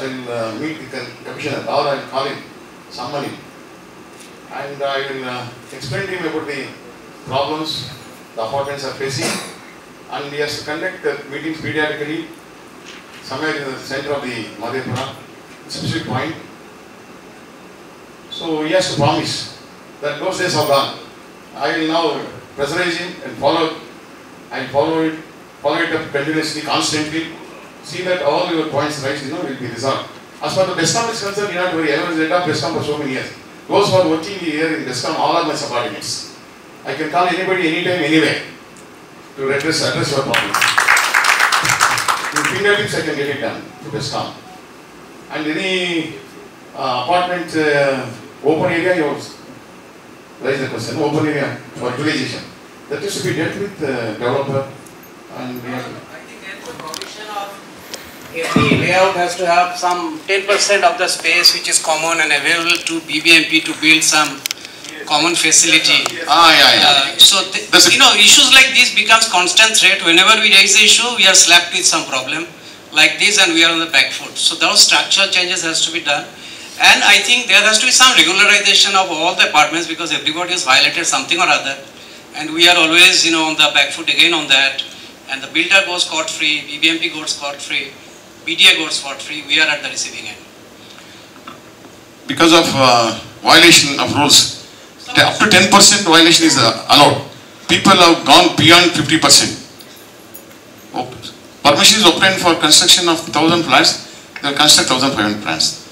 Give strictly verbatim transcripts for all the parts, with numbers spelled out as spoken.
us and uh, meet with the commissioner, or I will call him, somebody, and I will uh, explain to him about the problems the apartments are facing, and he has to conduct uh, meetings periodically somewhere in the center of the Mahadevpura, specific point. So he has to promise that those days are gone. I will now pressurize him and follow. I will follow it, follow it up continuously, constantly. See that all your points right, you know, will be resolved. As far as the BESCOM is concerned, you not worry. I was head of BESCOM for so many years. Those who are working here in BESCOM, all are my subordinates. I can call anybody, anytime, anywhere to address address your problems. With fingertips, I can get it done to BESCOM. And any uh, apartment uh, open area, you raise the question. Open area for utilization. That is to be dealt with uh, developer. And we have every layout has to have some ten percent of the space which is common and available to B B M P to build some yes. common facility. Yes. Ah, yeah, yeah. Uh, so, th you know, issues like this becomes constant threat. Whenever we raise the issue, we are slapped with some problem like this and we are on the back foot. So, those structural changes has to be done. And I think there has to be some regularization of all the apartments because everybody has violated something or other. And we are always, you know, on the back foot again on that. And the builder goes scot-free, B B M P goes scot-free. B D A goes scot-free, we are at the receiving end. Because of uh, violation of rules, so up to ten percent violation is uh, allowed. People have gone beyond fifty percent. Permission is obtained for construction of one thousand flats, they will construct one thousand five hundred flats.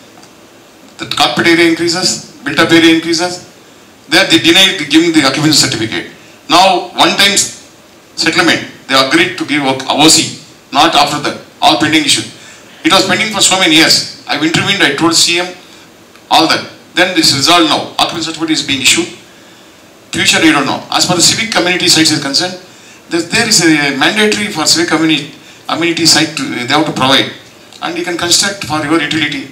The carpet area increases, built-up area increases, there they denied giving the occupancy certificate. Now, one-time settlement, they agreed to give O O C, not after that. All pending issues. It was pending for so many years. I've intervened, I told C M, all that. Then this is resolved now. Occupancy certificate is being issued. Future, you don't know. As far as civic community sites is concerned, there is a mandatory for civic community, community site to, they have to provide. And you can construct for your utility,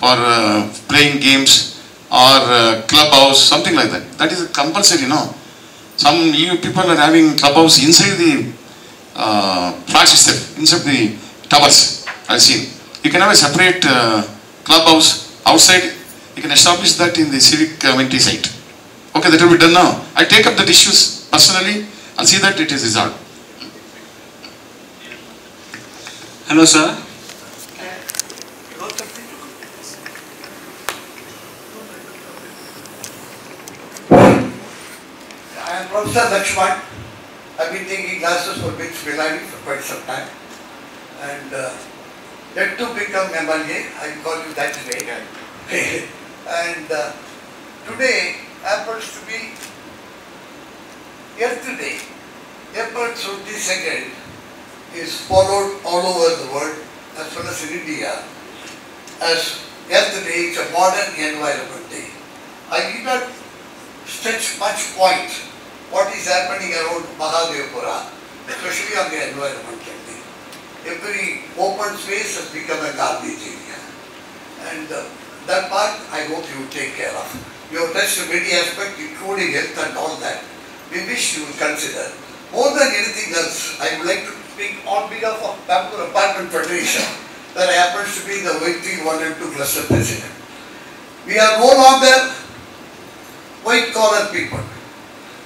for uh, playing games or uh, clubhouse, something like that. That is compulsory now. Some you people are having clubhouse inside the uh, flats itself, inside the towers, I've seen. You can have a separate uh, clubhouse outside. You can establish that in the civic community site. Okay, that will be done now. I take up that issues personally and see that it is resolved. Hello, sir. I am Professor Dachman. I've been taking classes for which Belani for quite some time. And uh, yet to become M L A, I call you that way. Yeah. And uh, today happens to be yesterday, April twenty-second is followed all over the world as well as in India as yesterday is a modern environment day. I did not stretch much point what is happening around Mahadevpura, especially on the environment day. Every open space has become a garbage area. And uh, that part I hope you take care of. You have touched many aspects, including health and all that. We wish you will consider. More than anything else, I would like to speak on behalf of Pampur Apartment Federation, that happens to be the Whitefield one and two cluster president. We are no longer white collar people.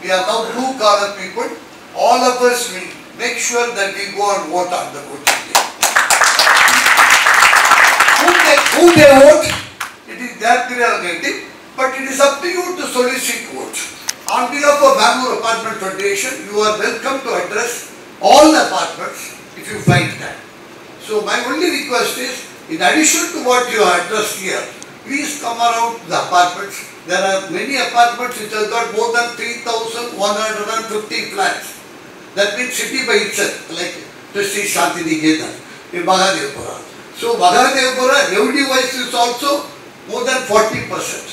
We are now blue collar people. All of us will make sure that we go and vote on the voting day. Who they, who they vote, it is their prerogative, but it is up to you to solicit votes. On behalf of Bangalore Apartment Federation, you are welcome to address all the apartments if you find that. So my only request is, in addition to what you have addressed here, please come around the apartments. There are many apartments which have got more than three thousand one hundred fifty flats. That means city by itself, like Christy Shantini Ghedan in Mahadevpura. So Mahadevpura revenue wise is also more than forty percent.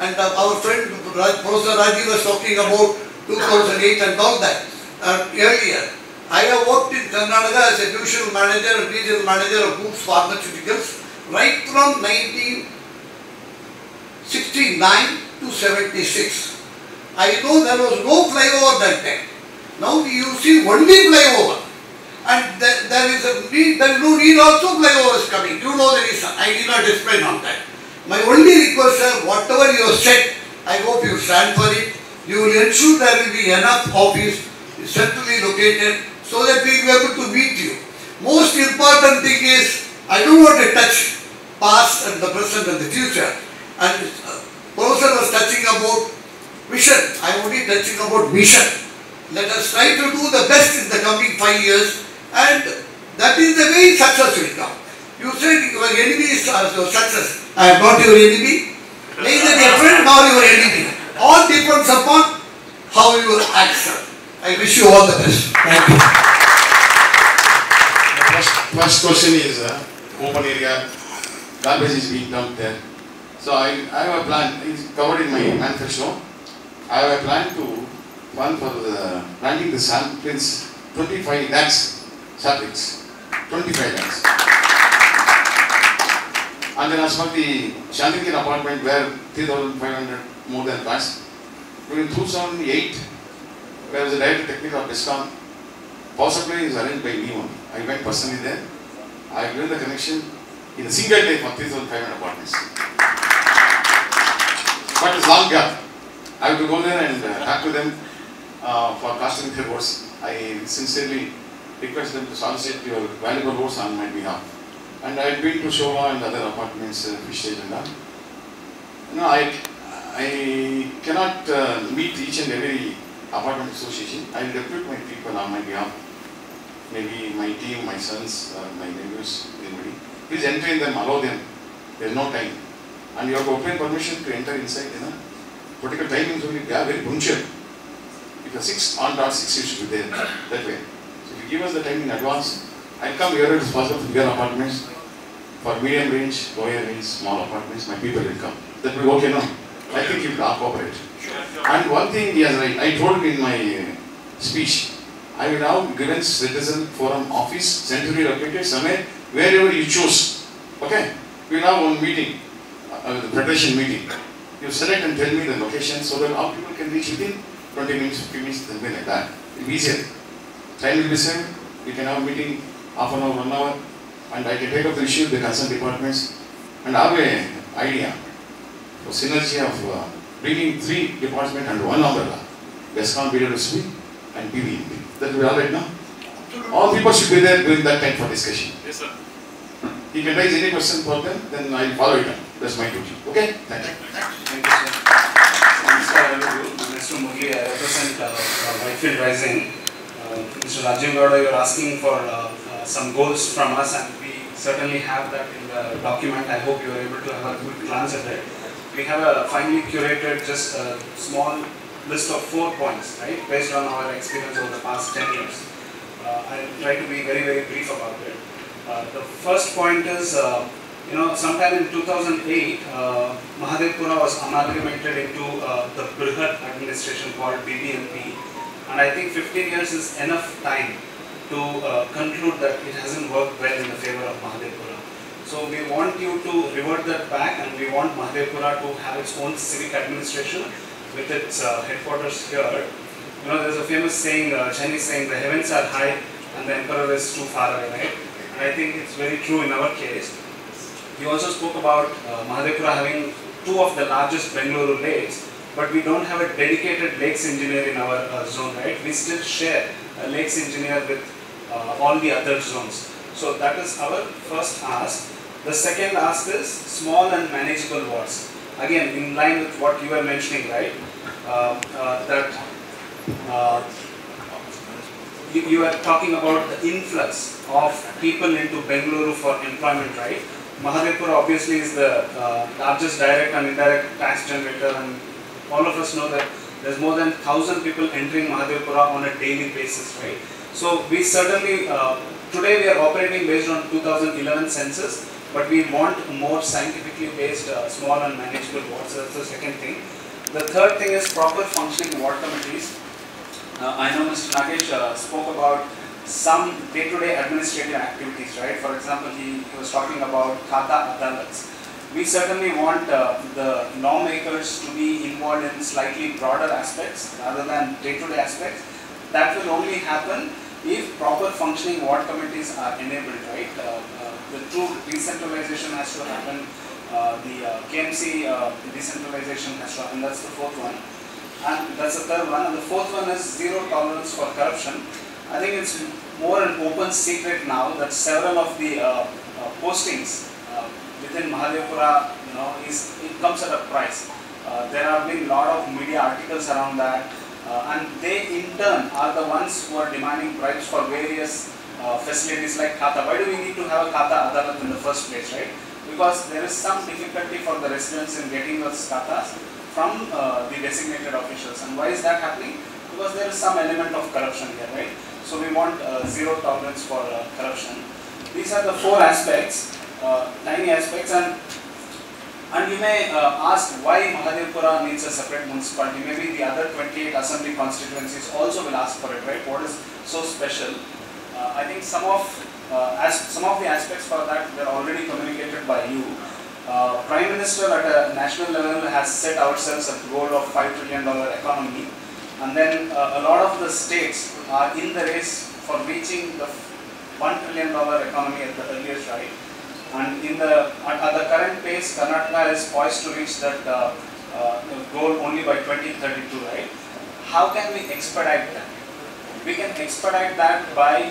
And uh, our friend Professor Rajiv was talking about two thousand eight and all that uh, earlier. I have worked in Karnataka as a divisional manager and regional manager of Groups Pharmaceuticals right from nineteen sixty-nine to seventy-six. I know there was no flyover that time. Now you see only flyover. And there, there is a need, there is no need also flyovers coming. You know the reason. I did not explain on that. My only request, sir, whatever you have said, I hope you stand for it. You will ensure there will be enough office centrally located so that we will be able to meet you. Most important thing is, I don't want to touch past and the present and the future. And uh, Professor was touching about vision. I am only touching about mission. Let us try to do the best in the coming five years, and that is the way success will come. You said your enemy is also success. I am not your enemy. Neither your friend nor your enemy. All depends upon how you act, sir. I wish you all the best. Thank you. The first, first question is uh, open area, garbage is being dumped there. So I, I have a plan, it's covered in my manifesto. I have a plan to one for the planting the saplings, twenty-five lakhs saplings, twenty-five lakhs. And then as for the Shantini apartment where three thousand five hundred more than last, during two thousand eight, there was a director technical of BESCOM. Power supply is arranged by me only. I went personally there. I built the connection in a single day for three thousand five hundred apartments. But it's long gap. I have to go there and uh, talk to them uh, for casting their votes. I sincerely request them to solicit your valuable votes on my behalf. And I had been to Shola and other apartments, uh, Fish and all. No, I, I cannot uh, meet each and every apartment association. I will recruit my people on my behalf. Maybe my team, my sons, uh, my neighbors, anybody. Please entertain them, allow them. There is no time. And you have to obtain permission to enter inside, you know. Particular timings only, they are very punctual. If a six on dot six, you should be there, that way. So if you give us the time in advance, I'll come here as possible for bigger apartments, for medium range, lower range, small apartments, my people will come. That will be okay, no? I think you will cooperate. Sure, sure. And one thing, yes, I, I told in my speech, I will have given citizen forum office, centrally located somewhere, wherever you choose. Okay? We will have one meeting, uh, the preparation meeting. You select and tell me the location so that all people can reach within twenty minutes, fifteen minutes, something like that. It will be easier. Time will be saved. We can have a meeting half an hour, one hour, and I can take up the issue with the concerned departments and have an idea for synergy of uh, bringing three departments under one umbrella. BESCOM, B D A and B B M P. That will be all right now. All people should be there during that time for discussion. Yes, sir. You can raise any question for them, then I will follow it up. That's my duty. Okay? Thank you. Thank you, sir. Mister Murli, I represent uh, uh, Whitefield Rising. Uh, Mister Rajiv Garda, you are asking for uh, uh, some goals from us, and we certainly have that in the document. I hope you are able to have a good glance at it. We have a finely curated, just a small list of four points, right, based on our experience over the past ten years. Uh, I will try to be very, very brief about it. Uh, the first point is, uh, you know, sometime in two thousand eight, uh, Mahadevpura was amalgamated into uh, the Birhat administration called B B M P, and I think fifteen years is enough time to uh, conclude that it hasn't worked well in the favor of Mahadevpura. So we want you to revert that back, and we want Mahadevpura to have its own civic administration with its uh, headquarters here. You know, there's a famous saying, uh, Chinese saying, the heavens are high and the emperor is too far away, right? I think it's very true in our case. You also spoke about uh, Mahadevpura having two of the largest Bangalore lakes, but we don't have a dedicated lakes engineer in our uh, zone, right? We still share a lakes engineer with uh, all the other zones. So that is our first ask. The second ask is small and manageable wards. Again, in line with what you were mentioning, right? Uh, uh, that uh, you, you are talking about the influx of people into Bengaluru for employment, right? Mahadevpura obviously is the uh, largest direct and indirect tax generator, and all of us know that there's more than one thousand people entering Mahadevpura on a daily basis, right? So we certainly, uh, today we are operating based on two thousand eleven census, but we want more scientifically based uh, small and manageable wards. That's the second thing. The third thing is proper functioning ward committees. Uh, I know Mister Nagesh uh, spoke about some day-to-day administrative activities, right? For example, he, he was talking about khata adalats. We certainly want uh, the lawmakers to be involved in slightly broader aspects rather than day-to-day aspects. That will only happen if proper functioning ward committees are enabled, right, uh, uh, the true decentralization has to happen, uh, the uh, K M C uh, decentralization has to happen, that's the fourth one. And that's the third one, and the fourth one is zero tolerance for corruption. I think it's more an open secret now that several of the uh, uh, postings uh, within Mahadevpura, you know, is, it comes at a price. Uh, there have been a lot of media articles around that, uh, and they in turn are the ones who are demanding bribes for various uh, facilities like Khata. Why do we need to have a Khata Adalat in the first place, right? Because there is some difficulty for the residents in getting those Khatas from uh, the designated officials. And why is that happening? Because there is some element of corruption here, right? So we want uh, zero tolerance for uh, corruption. These are the four aspects, uh, tiny aspects, and and you may uh, ask why Mahadevpura needs a separate municipality. Maybe the other twenty-eight assembly constituencies also will ask for it, right? What is so special? Uh, I think some of uh, as some of the aspects for that were already communicated by you. Uh, Prime Minister at a national level has set ourselves a goal of five trillion dollar economy, and then uh, a lot of the states are in the race for reaching the one trillion dollar economy at the earliest, right? And in the, at, at the current pace, Karnataka is poised to reach that uh, uh, goal only by twenty thirty-two, right? How can we expedite that? We can expedite that by